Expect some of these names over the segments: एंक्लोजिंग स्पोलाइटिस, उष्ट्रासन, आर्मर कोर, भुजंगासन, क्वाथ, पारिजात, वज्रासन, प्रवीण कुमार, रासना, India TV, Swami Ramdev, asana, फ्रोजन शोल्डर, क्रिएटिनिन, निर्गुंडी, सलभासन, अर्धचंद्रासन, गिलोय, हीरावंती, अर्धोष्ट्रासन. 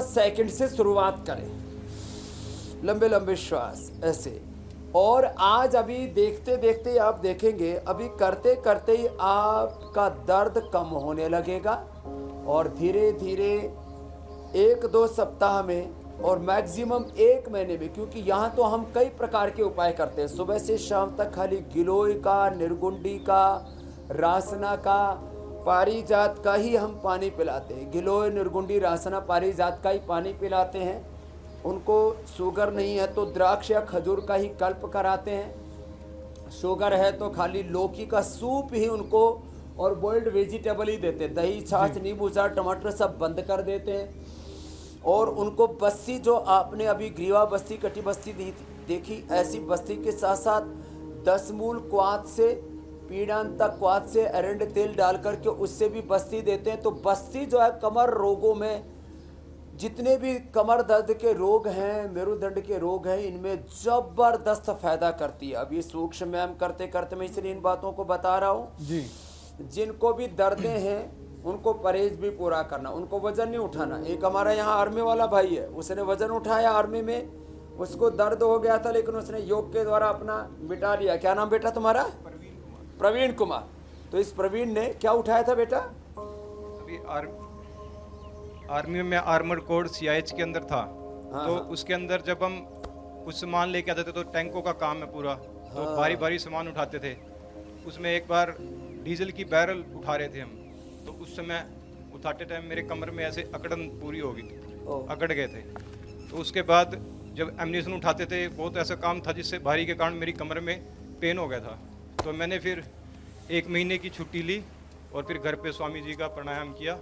10 second से शुरुआत करें, लंबे लंबे श्वास ऐसे। और आज अभी देखते देखते आप देखेंगे अभी करते करते ही आपका दर्द कम होने लगेगा और धीरे धीरे 1-2 सप्ताह में और मैक्सिमम 1 महीने में, क्योंकि यहाँ तो हम कई प्रकार के उपाय करते हैं सुबह से शाम तक, खाली गिलोय का, निर्गुंडी का, रासना का, पारिजात का ही हम पानी पिलाते हैं। गिलोय, निर्गुंडी, रासना, पारिजात का ही पानी पिलाते हैं। उनको शुगर नहीं है तो द्राक्ष या खजूर का ही कल्प कराते हैं, शुगर है तो खाली लौकी का सूप ही उनको और बॉइल्ड वेजिटेबल ही देते हैं, दही, छाछ, नींबू, टमाटर सब बंद कर देते हैं। और उनको बस्ती, जो आपने अभी ग्रीवा बस्ती, कटी बस्ती देखी, ऐसी बस्ती के साथ साथ 10 मूल क्वाथ से, पीड़ांत क्वाथ से एरंड तेल डाल करके उससे भी बस्ती देते हैं। तो बस्ती जो है कमर रोगों में, जितने भी कमर दर्द के रोग हैं, मेरुदंड के रोग हैं, इनमें ज़बरदस्त फायदा करती है। अभी सूक्ष्म व्यायाम करते करते मैं इसलिए इन बातों को बता रहा हूँ जी। जिनको भी दर्दें हैं उनको परहेज भी पूरा करना, उनको वजन नहीं उठाना। एक हमारा यहाँ आर्मी वाला भाई है, उसने वजन उठाया आर्मी में, उसको दर्द हो गया था लेकिन उसने योग के द्वारा अपना मिटा लिया। क्या नाम बेटा तुम्हारा? प्रवीण कुमार। प्रवीण कुमार। तो इस प्रवीण ने क्या उठाया था बेटा? अभी आर्मी में आर्मर कोर CIH के अंदर था। हाँ, तो हाँ। उसके अंदर जब हम कुछ सामान लेके आते थे तो टैंकों का काम है पूरा, तो हाँ। भारी भारी सामान उठाते थे, उसमें एक बार डीजल की बैरल उठा रहे थे हम, तो उस समय उठाते टाइम मेरे कमर में ऐसे अकड़न पूरी हो गई, अकड़ गए थे। तो उसके बाद जब एम्यूनेशन उठाते थे, बहुत ऐसा काम था जिससे भारी के कारण मेरी कमर में पेन हो गया था। तो मैंने फिर 1 महीने की छुट्टी ली और फिर घर पे स्वामी जी का प्राणायाम किया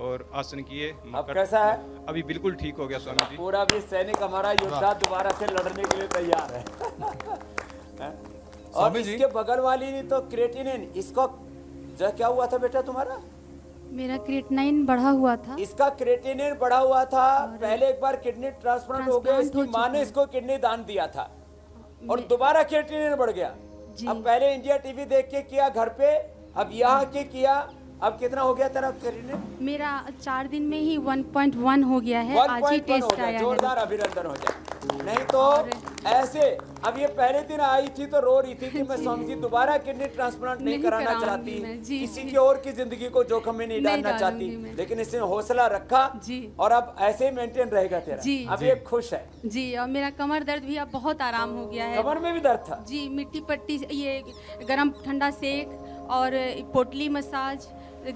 और आसन किए। अब कैसा है? अभी बिल्कुल ठीक हो गया स्वामी जी। पूरा भी सैनिक हमारा योद्धा दोबारा से लड़ने के लिए तैयार है। और इसके बगल वाली तो क्रिएटिनिन, इसको क्या हुआ था बेटा तुम्हारा? मेरा क्रिएटिनिन बढ़ा हुआ था। इसका क्रिएटिनिन बढ़ा हुआ था। पहले एक बार किडनी ट्रांसप्लांट हो गया, इसकी माँ ने इसको किडनी दान दिया था और दोबारा क्रिएटिनिन बढ़ गया। अब पहले इंडिया टीवी देख के किया घर पे, अब यहाँ के किया। अब कितना हो गया तेरा क्रिएटिनिन? मेरा 4 दिन में ही 1.1 हो गया है, आज ही टेस्ट आया है। जोरदार अभिनंदन हो जाए। नहीं तो ऐसे, अब ये पहले दिन आई थी तो रो रही थी कि मैं स्वामी जी दोबारा किडनी ट्रांसप्लांट नहीं कराना चाहती, किसी की और की जिंदगी को जोखिम में नहीं डालना चाहती, लेकिन इसने हौसला रखा और अब ऐसे ही मेंटेन रहेगा तेरा। अब ये खुश है जी। और मेरा कमर दर्द भी अब बहुत आराम हो गया है। कमर में भी दर्द था जी, मिट्टी पट्टी, ये गर्म ठंडा सेक और पोटली मसाज,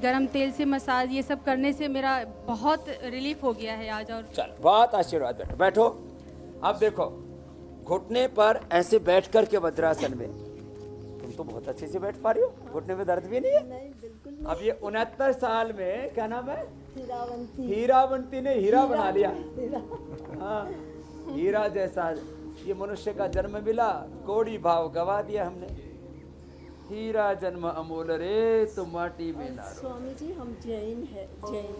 गरम तेल से मसाज, ये सब करने से मेरा बहुत रिलीफ हो गया है आज। और चल बहुत आशीर्वाद। बैठो बैठो। आप देखो घुटने पर ऐसे बैठ कर के वज्रासन में, तुम तो बहुत अच्छे से बैठ पा रही हो, घुटने में दर्द भी नहीं है। नहीं, बिल्कुल नहीं। अब ये 69 साल में, क्या नाम है, हीरावंती, हीरावंती ने हीरा बना लिया। हाँ, हीरा जैसा ये मनुष्य का जन्म मिला, कोड़ी भाव गवा दिया हमने। हीरा जन्म अमोल रे तो माटी में ना। स्वामी जी हम जैन है, जैन।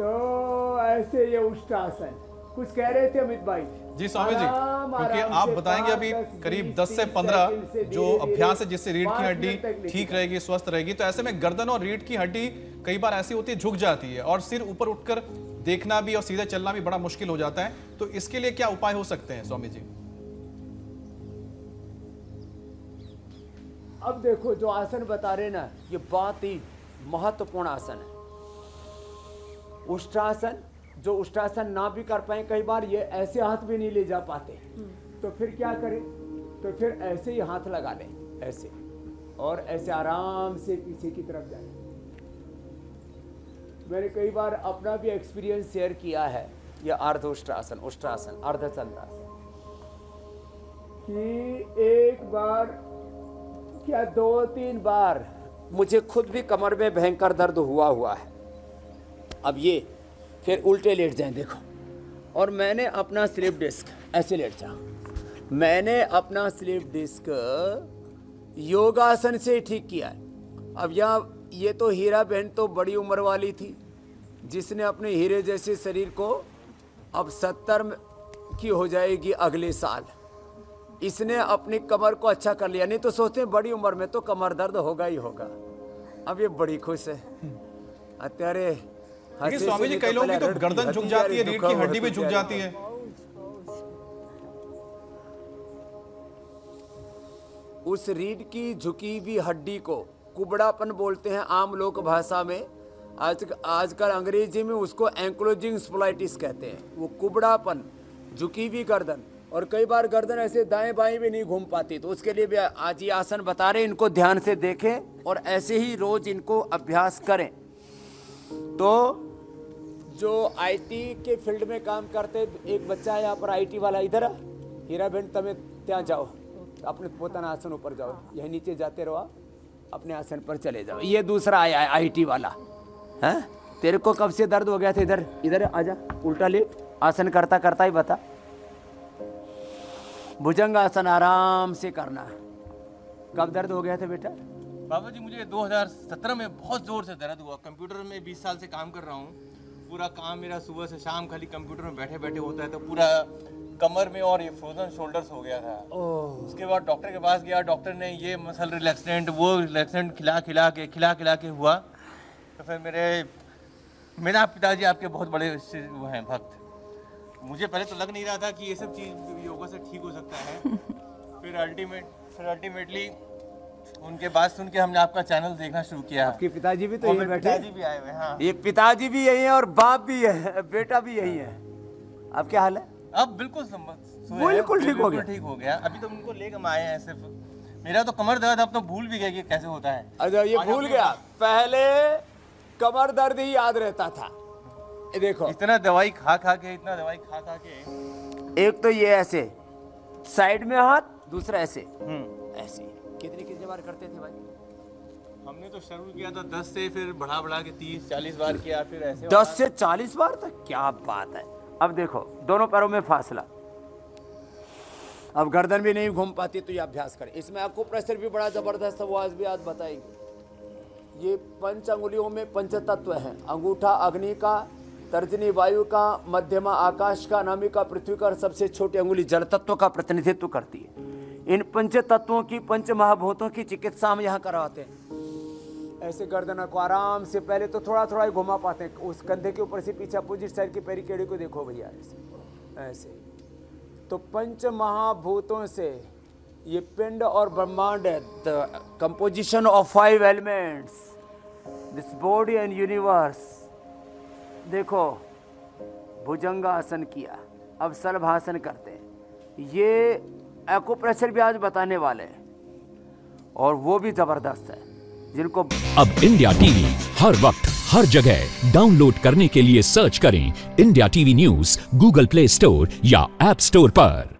तो ऐसे ये उष्टासन। कुछ कह रहे थे अमित भाई जी? स्वामी जी क्योंकि आप बताएंगे अभी करीब 10 से 15 जो अभ्यास है जिससे रीढ़ की हड्डी ठीक रहेगी, स्वस्थ रहेगी। तो ऐसे में गर्दन और रीढ़ की हड्डी कई बार ऐसी होती है झुक जाती है और सिर ऊपर उठकर देखना भी और सीधा चलना भी बड़ा मुश्किल हो जाता है। तो इसके लिए क्या उपाय हो सकते हैं स्वामी जी? अब देखो जो आसन बता रहे ना, ये बहुत ही महत्वपूर्ण आसन है उष्ट्रासन। जो उष्ट्रासन ना भी कर पाए कई बार, ये ऐसे हाथ भी नहीं ले जा पाते, तो फिर क्या करें? तो फिर ऐसे ही हाथ लगा लें, ऐसे, और ऐसे आराम से पीछे की तरफ जाए। मैंने कई बार अपना भी एक्सपीरियंस शेयर किया है, ये अर्धोष्ट्रासन, उष्ट्रासन, अर्धचंद्रासन, कि एक बार क्या 2-3 बार मुझे खुद भी कमर में भयंकर दर्द हुआ है। अब ये फिर उल्टे लेट जाएं देखो, और मैंने अपना स्लीप डिस्क ऐसे लेट जाऊँ, मैंने अपना स्लीप डिस्क योगासन से ठीक किया है। अब यहाँ ये तो हीरा बहन तो बड़ी उम्र वाली थी जिसने अपने हीरे जैसे शरीर को, अब 70 की हो जाएगी अगले साल, इसने अपनी कमर को अच्छा कर लिया। नहीं तो सोचते हैं बड़ी उम्र में तो कमर दर्द होगा ही होगा। अब ये बड़ी खुश है। अत्यारे क्योंकि स्वामी जी कई लोगों की तो गर्दन झुक जाती है, रीढ़ की हड्डी भी झुक जाती है। उस रीढ़ की झुकी हुई हड्डी को कुबड़ापन बोलते हैं आम लोक भाषा में, आजकल अंग्रेजी में उसको एंक्लोजिंग स्पोलाइटिस कहते हैं। वो कुबड़ापन, झुकी हुई गर्दन, और कई बार गर्दन ऐसे दाएं बाएं भी नहीं घूम पाती, तो उसके लिए भी आज ये आसन बता रहे हैं, इनको ध्यान से देखें और ऐसे ही रोज इनको अभ्यास करें। तो जो आईटी के फील्ड में काम करते, एक बच्चा है यहाँ पर आईटी वाला, इधर हीराबेन तमें त्यां जाओ, अपने पोताना आसन ऊपर जाओ, यह नीचे जाते रहो, अपने आसन पर चले जाओ। ये दूसरा आया है आईटी वाला, हैं तेरे को कब से दर्द हो गया था, इधर इधर आजा, उल्टा लेट, आसन करता करता ही बता। भुजंग आसन आराम से करना है। कब दर्द हो गया था बेटा? बाबा जी मुझे 2017 में बहुत जोर से दर्द हुआ। कंप्यूटर में 20 साल से काम कर रहा हूँ, पूरा काम मेरा सुबह से शाम खाली कंप्यूटर में बैठे बैठे होता है, तो पूरा कमर में और ये फ्रोजन शोल्डर्स हो गया था। उसके बाद डॉक्टर के पास गया, डॉक्टर ने ये मसल रिलैक्सेंट वो रिलैक्सेंट खिला खिला के हुआ। तो फिर मेरा पिताजी आपके बहुत बड़े वो हैं भक्त, मुझे पहले तो लग नहीं रहा था कि ये सब चीज़ योगा से ठीक हो सकता है। फिर अल्टीमेटली उनके बात सुन के हमने आपका चैनल देखना शुरू किया। आपके पिताजी भी तो यहीं बैठे, पिताजी भी आए हुए हैं। हाँ, ये पिताजी भी यही हैं और बाप भी है, बेटा भी यही है। अब क्या हाल है? अब बिल्कुल ठीक हो गया। अभी तो उनको ले कर आए हैं, सिर्फ मेरा तो कमर दर्द अब तो भूल भी गया कि कैसे होता है। अच्छा ये भूल गया, पहले कमर दर्द ही याद रहता था। देखो इतना दवाई खा खा के एक तो ये ऐसे साइड में हाथ, दूसरा ऐसे ऐसे। कितने बार करते थे भाई? हमने तो शुरू किया था 10 से, फिर बढ़ा के 30-40 बार किया, फिर ऐसे 10 से 40 बार तक। क्या बात है। अब देखो दोनों पैरों में फासला, अब गर्दन भी नहीं घूम पाती, तो ये अभ्यास करें। इसमें आपको प्रेशर भी बड़ा जबरदस्त है, वो आज बताएंगे। ये 5 अंगुलियों में 5 तत्व है, अंगूठा अग्नि का, तर्जनी वायु का, मध्यमा आकाश का, नामी का पृथ्वी का, और सबसे छोटी अंगुली जल तत्व का प्रतिनिधित्व करती है। इन 5 तत्वों की, 5 महाभूतों की चिकित्सा हम यहाँ करवाते हैं। ऐसे गर्दन को आराम से, पहले तो थोड़ा थोड़ा ही घुमा पाते हैं, उस कंधे के ऊपर से पीछे अपोजिट साइड की पेरीकेडी को देखो भैया, ऐसे। तो 5 महाभूतों से ये पिंड और ब्रह्मांड है, the composition of 5 elements, this body and universe. देखो भुजंगासन किया, अब सलभासन करते हैं। ये एक्यूप्रेशर भी आज बताने वाले हैं और वो भी जबरदस्त है। जिनको अब इंडिया टीवी हर वक्त हर जगह डाउनलोड करने के लिए सर्च करें India TV news Google Play Store या ऐप स्टोर पर।